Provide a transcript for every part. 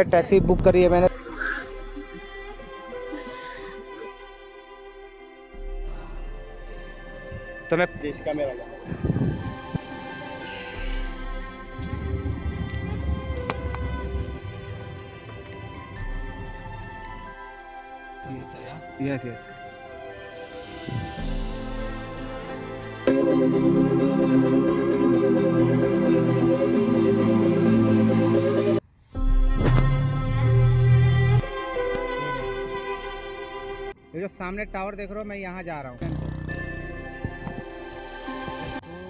Taxi book करी है मैंने। तो मैं देश का मेरा यस यस जो सामने टावर देख रहे हो मैं यहाँ जा रहा हूँ।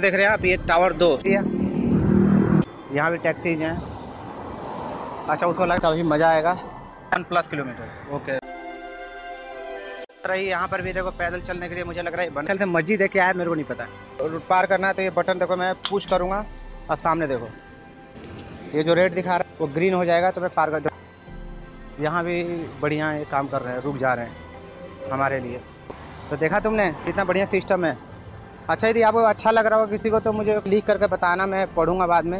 देख रहे हैं आप ये टावर 2 यहाँ भी टैक्सीज हैं। अच्छा उसको लगता है मज़ा आएगा 10+ किलोमीटर ओके रही। यहाँ पर भी देखो पैदल चलने के लिए मुझे लग रहा है बंद से मस्जिद है क्या है मेरे को नहीं पता। रूट पार करना है तो ये बटन देखो मैं पुश करूँगा और सामने देखो ये जो रेड दिखा रहा है वो ग्रीन हो जाएगा तो मैं पार कर दूँ। यहाँ भी बढ़िया ये काम कर रहे हैं रुक जा रहे हैं हमारे लिए। तो देखा तुमने कितना बढ़िया सिस्टम है। अच्छा यदि आपको अच्छा लग रहा हो किसी को तो मुझे लिख करके बताना मैं पढ़ूँगा बाद में।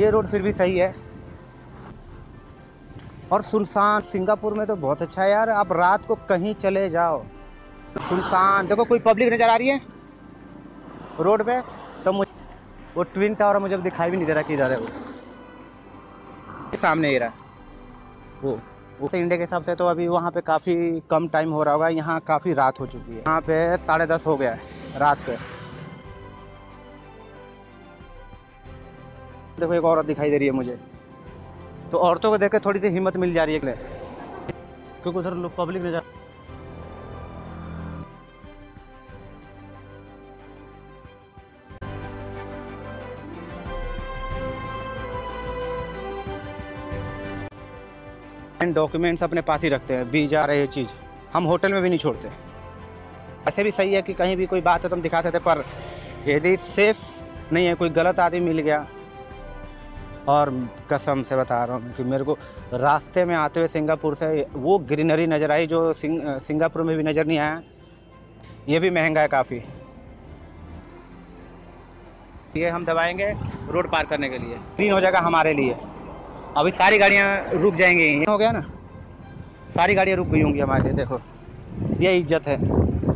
ये रोड फिर भी सही है और सुनसान सिंगापुर में तो बहुत अच्छा है यार। आप रात को कहीं चले जाओ सुनसान देखो कोई पब्लिक नज़र आ रही है रोड पे तो मुझे वो ट्विन टावर मुझे दिखाई भी नहीं दे रहा कि इधर है वो सामने ही रहा वो इंडिया के हिसाब से तो अभी वहाँ पे काफ़ी कम टाइम हो रहा होगा। यहाँ काफ़ी रात हो चुकी है यहाँ पे 10:30 हो गया है रात पे। देखो एक औरत दिखाई दे रही है मुझे तो औरतों को देख के थोड़ी सी हिम्मत मिल जा रही है क्योंकि उधर लोग पब्लिक नजर। डॉक्यूमेंट्स अपने पास ही रखते हैं वीजा रही चीज़ हम होटल में भी नहीं छोड़ते। ऐसे भी सही है कि कहीं भी कोई बात है तो हम दिखा सकते पर यदि सेफ नहीं है कोई गलत आदमी मिल गया। और कसम से बता रहा हूँ कि मेरे को रास्ते में आते हुए सिंगापुर से वो ग्रीनरी नज़र आई जो सिंगापुर में भी नज़र नहीं आया। ये भी महंगा है काफ़ी। ये हम दबाएंगे रोड पार करने के लिए ग्रीन हो जाएगा हमारे लिए। अभी सारी गाड़ियाँ रुक जाएंगी हो गया ना सारी गाड़ियाँ रुक गई होंगी हमारे लिए। देखो ये इज्जत है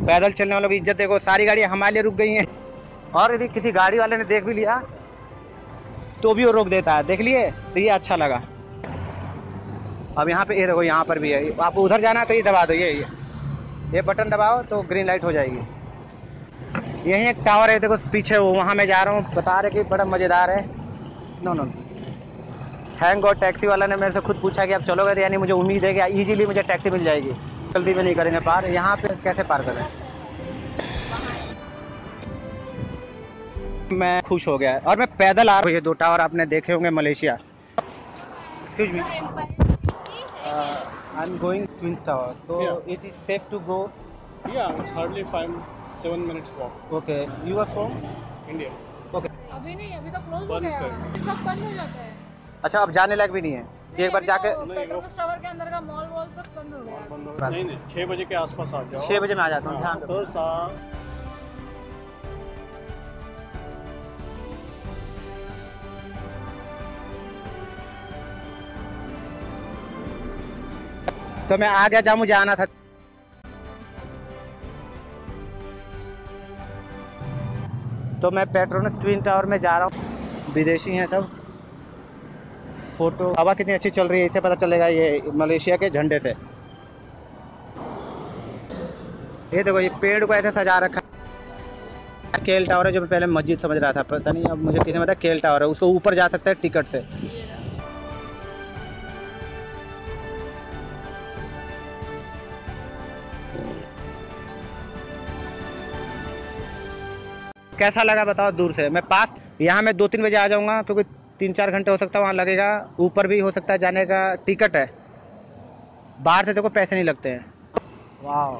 पैदल चलने वालों की इज्जत। देखो सारी गाड़ियाँ हमारे लिए रुक गई हैं और यदि किसी गाड़ी वाले ने देख भी लिया तो भी वो रोक देता है देख लिए तो ये अच्छा लगा। अब यहाँ पे ये देखो यहाँ पर भी है आपको उधर जाना है तो ये दबा दो ये बटन दबाओ तो ग्रीन लाइट हो जाएगी। यहीं एक टावर है देखो पीछे वो वहाँ मैं जा रहा हूँ बता रहे कि बड़ा मज़ेदार है। नो थैंक गॉड टैक्सी वाला ने मेरे से खुद पूछा कि आप चलोगे तो यानी मुझे उम्मीद है कि ईजीली मुझे टैक्सी मिल जाएगी। जल्दी में नहीं करेंगे पार। यहाँ पर कैसे पार करें मैं खुश हो गया और मैं पैदल आ रहा हूँ। ये 2 टावर आपने देखे होंगे Malaysia. Excuse me I am going twin tower so it is safe to go. Yeah it's hardly 7 minutes walk. Okay you are from India. Okay अभी नहीं अभी तो क्लोज हो गया सब बंद हो जाता है। अच्छा अब जाने लायक भी नहीं है एक बार जाके पेट्रोनास टावर के अंदर का मॉल वॉल सब बंद हो गया। नहीं नहीं 6 बजे के आसपास आ जाओ। 6 बजे मैं आ जाता हूँ ध्यान रखो। तो मैं आ गया जहाँ मुझे आना था। तो मैं पेट्रोनस ट्विन टावर में जा रहा हूँ। विदेशी हैं सब। फोटो हवा कितनी अच्छी चल रही है इसे पता चलेगा ये मलेशिया के झंडे से। ये देखो ये पेड़ को ऐसे सजा रखा है। केएल टावर है जो मैं पहले मस्जिद समझ रहा था पता नहीं अब मुझे किसी में पता केएल टावर है। उसको ऊपर जा सकता है टिकट से। कैसा लगा बताओ दूर से। मैं पास यहाँ मैं 2-3 बजे आ जाऊँगा क्योंकि 3-4 घंटे हो सकता है वहाँ लगेगा। ऊपर भी हो सकता है जाने का टिकट है बाहर से देखो तो पैसे नहीं लगते हैं। वाह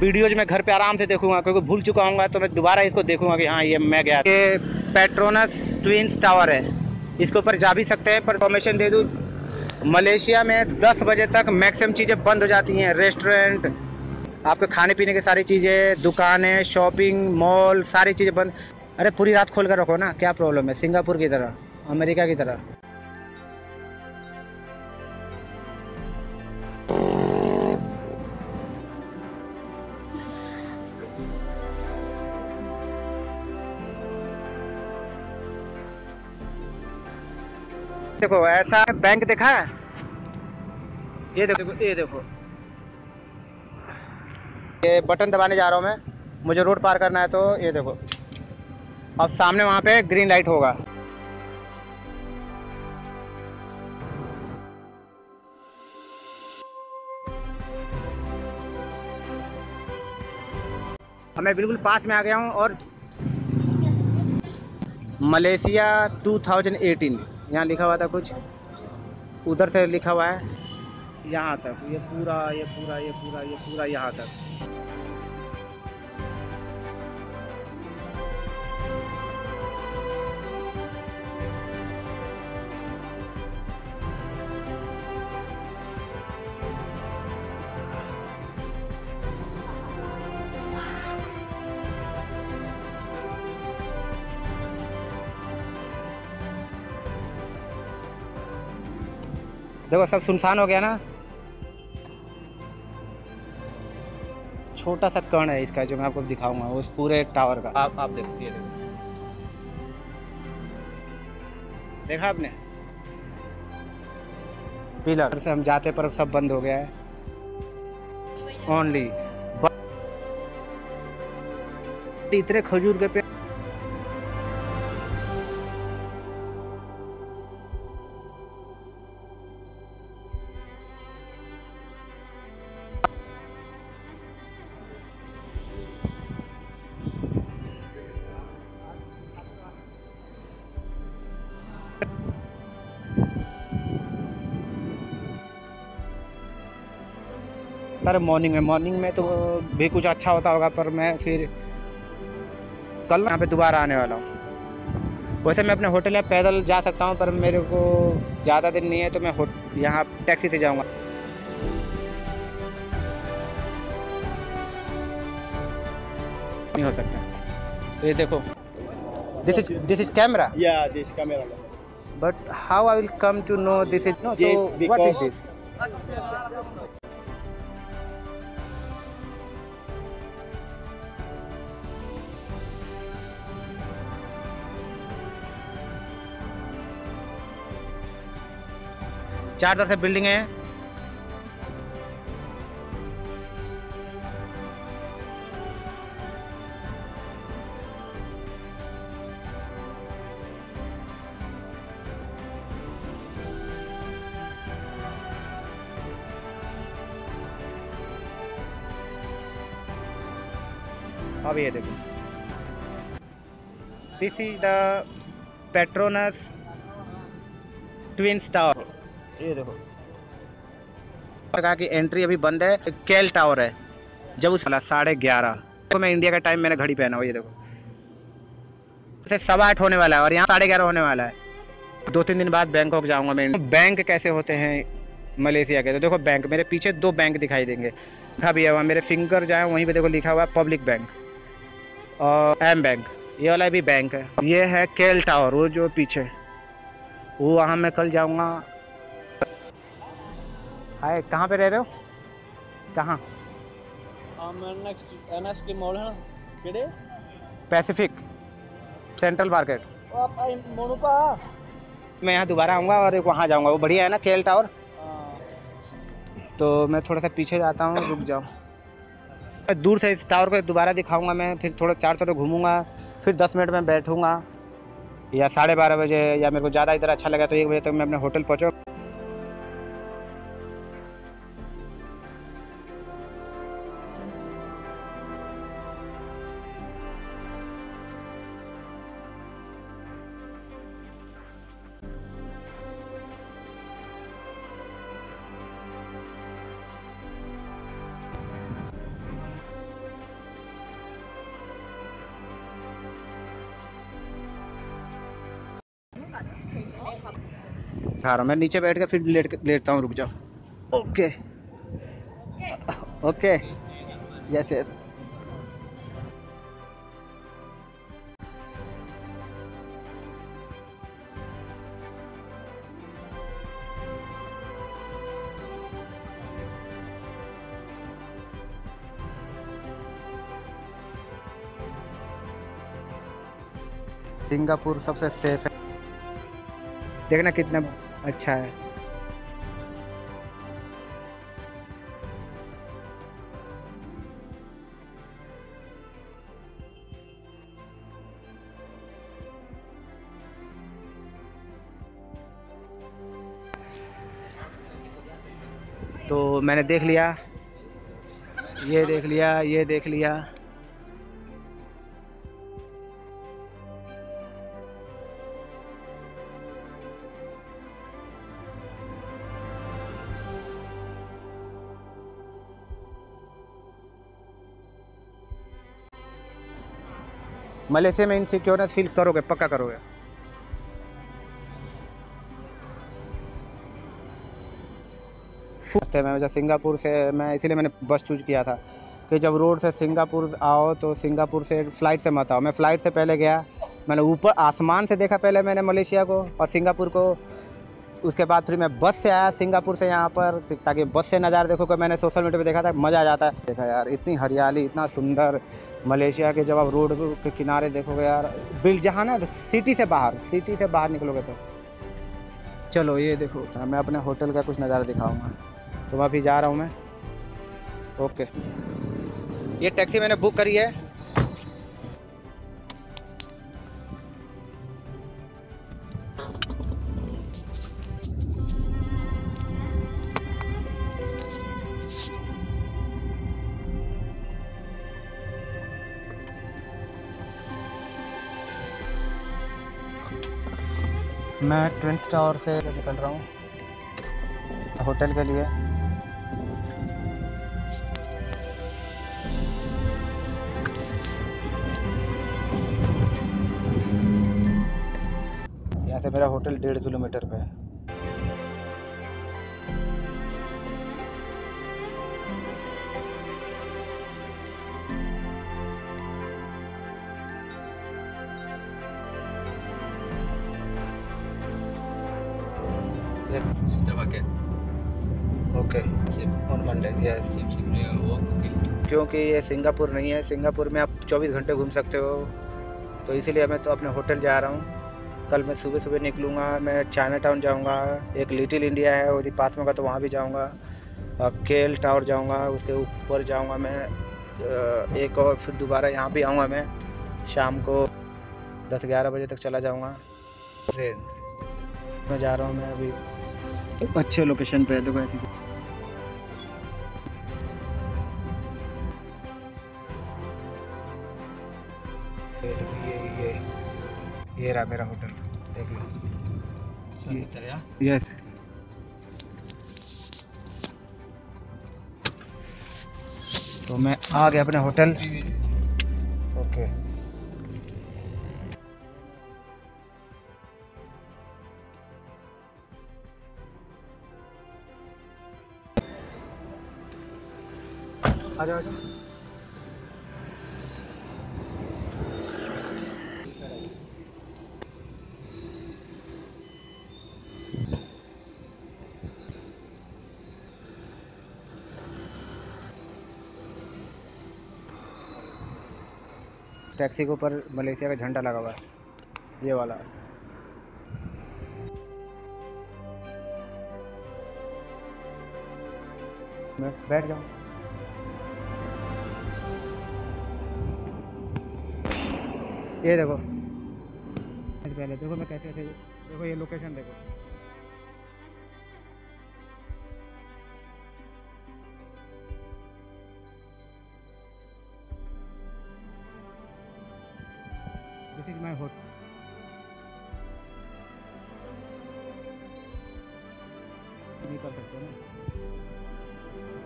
वीडियोज मैं घर पे आराम से देखूंगा, क्योंकि भूल चुका हूँगा तो मैं दोबारा इसको देखूंगा कि हाँ ये मैं गया। ये पेट्रोनस ट्विन टावर है, इसके ऊपर जा भी सकते हैं, पर इन्फॉर्मेशन दे दूँ मलेशिया में 10 बजे तक मैक्सिमम चीज़ें बंद हो जाती हैं। रेस्टोरेंट, आपके खाने पीने की सारी चीज़ें, दुकानें, शॉपिंग मॉल, सारी चीज़ें बंद। अरे पूरी रात खोल कर रखो ना, क्या प्रॉब्लम है? सिंगापुर की तरह, अमेरिका की तरह। देखो ऐसा बैंक देखा है, ये देखो, ये देखो, ये बटन दबाने जा रहा हूँ मैं, मुझे रोड पार करना है, तो ये देखो अब सामने वहाँ पे ग्रीन लाइट होगा। मैं बिल्कुल पास में आ गया हूँ। और मलेशिया 2018 यहाँ लिखा हुआ था, कुछ उधर से लिखा हुआ है यहाँ तक, ये पूरा ये पूरा ये पूरा ये पूरा यहाँ तक। देखो सब सुनसान हो गया ना, छोटा सा कण है इसका जो मैं आपको दिखाऊंगा उस पूरे टावर का। आप देखो, ये देखो, देखा आपने पिलर से हम जाते, पर सब बंद हो गया है। ओनली इतने खजूर के पेड़। तर मॉर्निंग में तो भी कुछ अच्छा होता होगा, पर मैं फिर कल यहाँ पे दोबारा आने वाला हूँ। वैसे मैं अपने होटल में पैदल जा सकता हूँ, पर मेरे को ज़्यादा दिन नहीं है, तो मैं यहाँ टैक्सी से जाऊँगा। नहीं हो सकता तो ये देखो, दिस इज कैमरा, या this camera, but how I will come to know this is no, so what is this? चार तरफ से बिल्डिंग है। अब ये देखो, this is the Petronas twin tower. ये देखो कहा कि एंट्री अभी बंद है। केएल टावर है, जब उस 11:30, तो मैं इंडिया का टाइम मैंने घड़ी पहना हुआ। ये देखो 7:15 होने वाला है और यहाँ 11:30 होने वाला है। 2-3 दिन बाद बैंकॉक जाऊंगा मैं। बैंक कैसे होते हैं मलेशिया के, तो देखो बैंक, मेरे पीछे 2 बैंक दिखाई देंगे, लिखा भी हुआ, मेरे फिंगर जाए वहीं पर देखो लिखा हुआ है पब्लिक बैंक और AmBank। ये वाला भी बैंक है। ये है केएल टावर, वो जो पीछे, वो वहाँ मैं कल जाऊँगा। हाय, कहाँ पे रह रहे हो? कहाँ? के मॉल है ना, पैसिफिक सेंट्रल मार्केट। मैं यहाँ दोबारा आऊँगा और एक वहाँ जाऊँगा, वो बढ़िया है ना केएल टावर। तो मैं थोड़ा सा पीछे जाता हूँ, रुक जाओ, मैं दूर से इस टावर को दोबारा दिखाऊँगा। मैं फिर थोड़ा चार तरफ घूमूँगा, फिर 10 मिनट में बैठूँगा, या 12:30 बजे, या मेरे को ज़्यादा इधर अच्छा लगा तो 1 बजे तक मैं अपने होटल पहुँचूँ। दिखा रहा हूँ मैं, नीचे बैठ के फिर लेटता हूँ, रुक जाओ। Okay okay yes yes. Singapore सबसे सेफ है, देखना कितना अच्छा है। तो मैंने देख लिया, ये देख लिया, ये देख लिया। मलेशिया में इनसिक्योरनेस फील करोगे, पक्का करोगे। मैं जब सिंगापुर से, मैं इसीलिए मैंने बस चूज किया था कि जब रोड से सिंगापुर आओ तो सिंगापुर से फ्लाइट से मत आओ। मैं फ्लाइट से पहले गया, मैंने ऊपर आसमान से देखा पहले मैंने मलेशिया को और सिंगापुर को, उसके बाद फिर मैं बस से आया सिंगापुर से यहाँ पर, ताकि बस से नज़ारा देखो। कि मैंने सोशल मीडिया पे देखा था, मज़ा आ जाता है। देखा यार इतनी हरियाली, इतना सुंदर मलेशिया के, जब आप रोड के किनारे देखोगे यार, बिल जहाँ ना सिटी से बाहर निकलोगे तो। चलो ये देखो, मैं अपने होटल का कुछ नज़ारा दिखाऊँगा, तो मैं अभी जा रहा हूँ मैं। ओके ये टैक्सी मैंने बुक करी है। मैं ट्विन टावर से निकल रहा हूँ होटल के लिए। यहाँ से मेरा होटल 1.5 किलोमीटर पे है। ओके ऑन मंडे क्योंकि ये सिंगापुर नहीं है, सिंगापुर में आप 24 घंटे घूम सकते हो, तो इसीलिए मैं तो अपने होटल जा रहा हूँ। कल मैं सुबह सुबह निकलूँगा, मैं चाइना टाउन जाऊँगा, एक लिटिल इंडिया है वो पास में होगा तो वहाँ भी जाऊँगा, और केएल टावर जाऊँगा, उसके ऊपर जाऊँगा मैं एक, और फिर दोबारा यहाँ भी आऊँगा मैं शाम को 10-11 बजे तक चला जाऊँगा। ट्रेन मैं जा रहा हूँ मैं अभी अच्छे लोकेशन पे है, तो थी ये रहा मेरा होटल, देख लो। यस तो मैं आ गया अपने होटल। ओके टैक्सी के ऊपर मलेशिया का झंडा लगा हुआ है, ये वाला। मैं बैठ जाऊँ। ये देखो, पहले देखो मैं कैसे कैसे, देखो ये लोकेशन देखो। This is my hotel. नहीं कर सकते ना,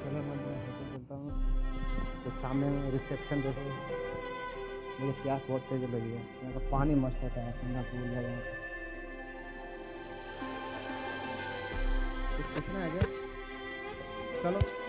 चलो मैं होटल चलता हूँ। तो सामने रिसेप्शन देखो, मुझे प्यास बहुत तेज लगी है, यहाँ का पानी मस्त होता है सिंगापुर में। इतना आ गया, चलो।